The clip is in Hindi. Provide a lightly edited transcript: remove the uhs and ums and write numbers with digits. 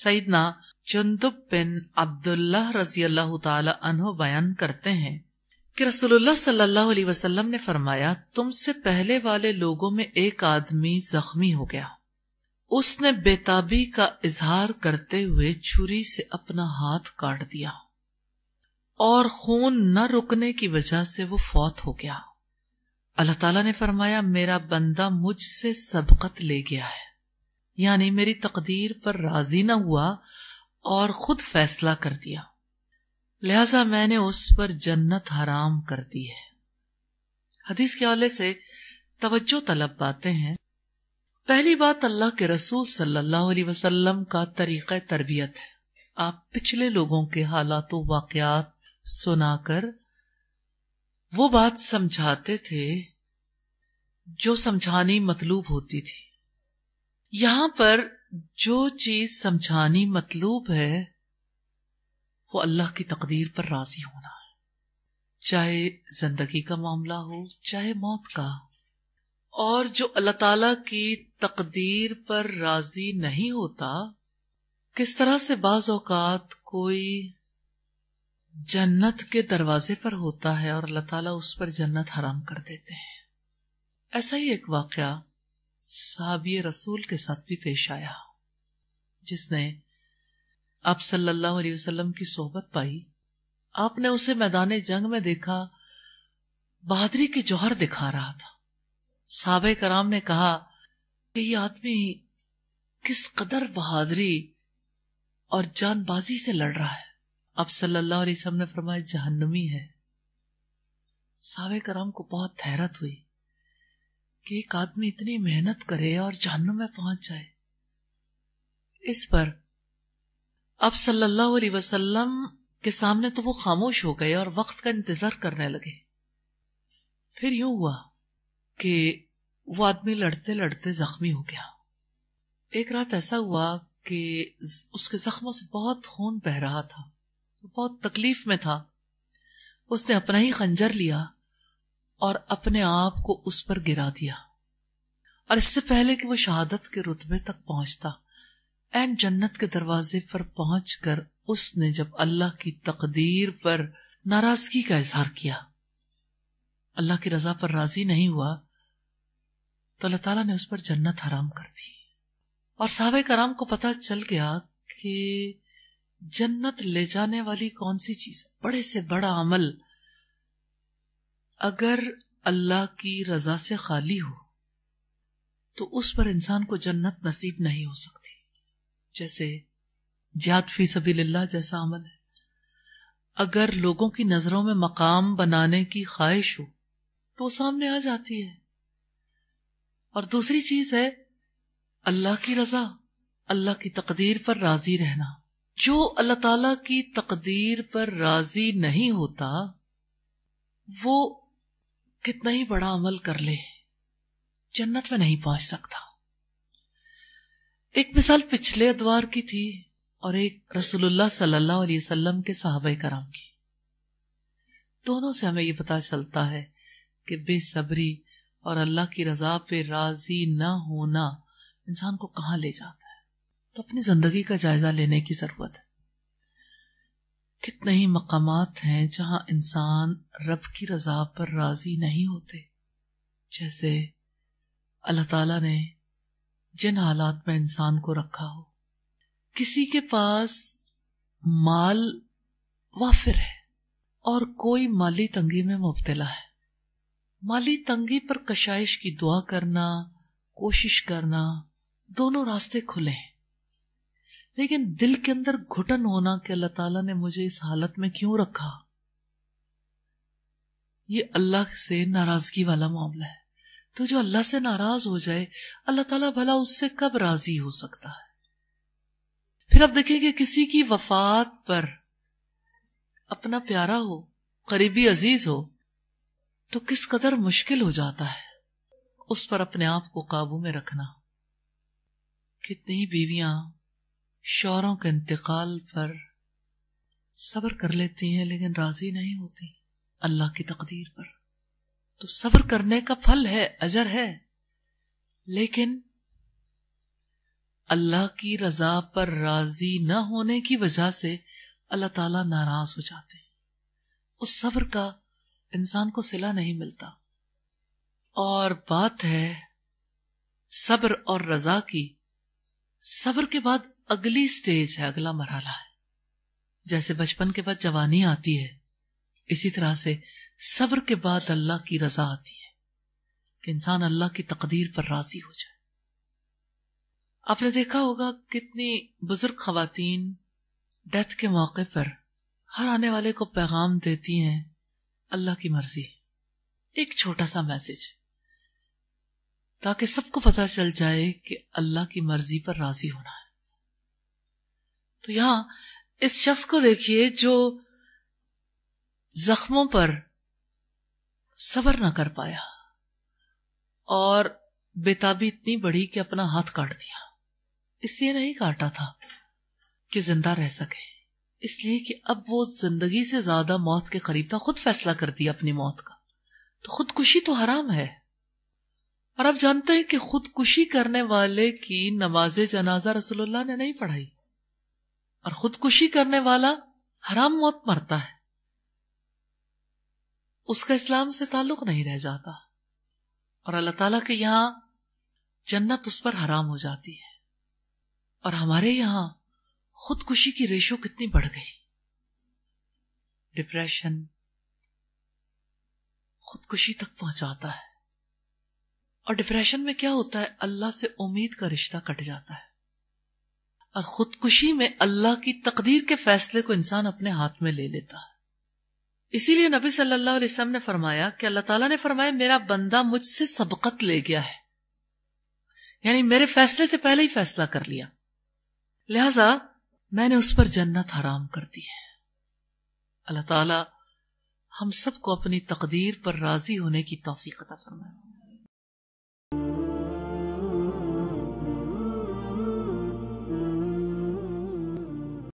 सईदना जुंदुब बिन अब्दुल्लाह रज़ियल्लाहु ताला अन्हु बयान करते हैं कि रसूलुल्लाह सल्लल्लाहु अलैहि वसल्लम ने फरमाया, तुमसे पहले वाले लोगों में एक आदमी जख्मी हो गया। उसने बेताबी का इजहार करते हुए छुरी से अपना हाथ काट दिया और खून न रुकने की वजह से वो फौत हो गया। अल्लाह ताला ने फरमाया, मेरा बंदा मुझसे सबकत ले गया है, यानी मेरी तकदीर पर राजी न हुआ और खुद फैसला कर दिया, लिहाजा मैंने उस पर जन्नत हराम कर दी है। हदीस के हवाले से तवज्जो तलब बातें हैं। पहली बात अल्लाह के रसूल सल्लल्लाहु अलैहि वसल्लम का तरीका तरबियत है। आप पिछले लोगों के हालात वाकयात सुनाकर वो बात समझाते थे जो समझानी मतलूब होती थी। यहां पर जो चीज समझानी मतलूब है वो अल्लाह की तकदीर पर राजी होना है, चाहे जिंदगी का मामला हो चाहे मौत का। और जो अल्लाह ताला की तकदीर पर राजी नहीं होता, किस तरह से बाज औकात कोई जन्नत के दरवाजे पर होता है और अल्लाह ताला उस पर जन्नत हराम कर देते हैं। ऐसा ही एक वाकया साहबी रसूल के साथ भी पेश आया, जिसने आप सल्लल्लाहु अलैहि वसल्लम की सोहबत पाई। आपने उसे मैदान जंग में देखा, बहादुरी के जौहर दिखा रहा था। साहबे कराम ने कहा कि ये आदमी किस कदर बहादुरी और जानबाजी से लड़ रहा है। अब सल्लल्लाहु अलैहि वसल्लम ने फरमाया, जहन्नमी है। साहबे कराम को बहुत हैरत हुई कि एक आदमी इतनी मेहनत करे और जहन्नम में पहुंच जाए। इस पर अब सल्लल्लाहु अलैहि वसल्लम के सामने तो वो खामोश हो गए और वक्त का इंतजार करने लगे। फिर यूं हुआ कि वो आदमी लड़ते लड़ते जख्मी हो गया। एक रात ऐसा हुआ कि उसके जख्मों से बहुत खून बह रहा था, बहुत तकलीफ में था। उसने अपना ही खंजर लिया और अपने आप को उस पर गिरा दिया, और इससे पहले कि वो शहादत के रुतबे तक पहुंचता, एन जन्नत के दरवाजे पर पहुंचकर उसने जब अल्लाह की तकदीर पर नाराजगी का इजहार किया, अल्लाह की रजा पर राजी नहीं हुआ, तो अल्लाह ताला ने उस पर जन्नत हराम कर दी। और साहबे कराम को पता चल गया कि जन्नत ले जाने वाली कौन सी चीज है। बड़े से बड़ा अमल अगर अल्लाह की रजा से खाली हो तो उस पर इंसान को जन्नत नसीब नहीं हो सकती। जैसे जिहाद फी सबीलिल्लाह जैसा अमल है, अगर लोगों की नजरों में मकाम बनाने की ख्वाहिश हो तो वो सामने आ जाती है। और दूसरी चीज है अल्लाह की रजा, अल्लाह की तकदीर पर राजी रहना। जो अल्लाह ताला की तकदीर पर राजी नहीं होता, वो कितना ही बड़ा अमल कर ले, जन्नत में नहीं पहुंच सकता। एक मिसाल पिछले अदवार की थी और एक रसूलुल्लाह सल्लल्लाहु अलैहि वसल्लम के सहाबा कराम की। दोनों से हमें ये पता चलता है कि बेसब्री और अल्लाह की रजा पे राजी ना होना इंसान को कहां ले जाता है। तो अपनी जिंदगी का जायजा लेने की जरूरत है। कितने ही मकामात हैं जहां इंसान रब की रजा पर राजी नहीं होते। जैसे अल्लाह ताला ने जिन हालात में इंसान को रखा हो, किसी के पास माल वाफिर है और कोई माली तंगी में मुब्तला है। माली तंगी पर कशाइश की दुआ करना, कोशिश करना, दोनों रास्ते खुले हैं। लेकिन दिल के अंदर घुटन होना कि अल्लाह ताला ने मुझे इस हालत में क्यों रखा, ये अल्लाह से नाराजगी वाला मामला है। तो जो अल्लाह से नाराज हो जाए, अल्लाह ताला भला उससे कब राजी हो सकता है। फिर आप देखेंगे किसी की वफात पर अपना प्यारा हो, करीबी अजीज हो, तो किस कदर मुश्किल हो जाता है उस पर अपने आप को काबू में रखना। कितनी बीवियां शौहरों के इंतकाल पर सब्र कर लेती हैं लेकिन राजी नहीं होती अल्लाह की तकदीर पर। तो सब्र करने का फल है, अजर है, लेकिन अल्लाह की रजा पर राजी न होने की वजह से अल्लाह ताला नाराज हो जाते हैं। उस सब्र का इंसान को सिला नहीं मिलता। और बात है सब्र और रजा की। सब्र के बाद अगली स्टेज है, अगला मरहला है। जैसे बचपन के बाद जवानी आती है, इसी तरह से सब्र के बाद अल्लाह की रजा आती है कि इंसान अल्लाह की तकदीर पर राजी हो जाए। आपने देखा होगा कितनी बुजुर्ग खवातीन डेथ के मौके पर हर आने वाले को पैगाम देती हैं अल्लाह की मर्जी, एक छोटा सा मैसेज, ताकि सबको पता चल जाए कि अल्लाह की मर्जी पर राजी होना है। तो यहां इस शख्स को देखिए जो जख्मों पर सब्र ना कर पाया और बेताबी इतनी बड़ी कि अपना हाथ काट दिया। इसलिए नहीं काटा था कि जिंदा रह सके, इसलिए कि अब वो जिंदगी से ज्यादा मौत के करीब था। खुद फैसला कर दिया अपनी मौत का। तो खुदकुशी तो हराम है। और आप जानते हैं कि खुदकुशी करने वाले की नमाज जनाजा रसूलुल्लाह ने नहीं पढ़ाई, और खुदकुशी करने वाला हराम मौत मरता है, उसका इस्लाम से ताल्लुक नहीं रह जाता और अल्लाह ताला के यहां जन्नत उस पर हराम हो जाती है। और हमारे यहां खुदकुशी की रेशो कितनी बढ़ गई। डिप्रेशन खुदकुशी तक पहुंचाता है। और डिप्रेशन में क्या होता है, अल्लाह से उम्मीद का रिश्ता कट जाता है। और खुदकुशी में अल्लाह की तकदीर के फैसले को इंसान अपने हाथ में ले लेता है। इसीलिए नबी सल्लल्लाहु अलैहि वसल्लम ने फरमाया कि अल्लाह ताला ने फरमाया, मेरा बंदा मुझसे सबकत ले गया है, यानी मेरे फैसले से पहले ही फैसला कर लिया, लिहाजा मैंने उस पर जन्नत हराम कर दी है। अल्लाह ताला हम सबको अपनी तकदीर पर राजी होने की तौफीक अता फरमाए।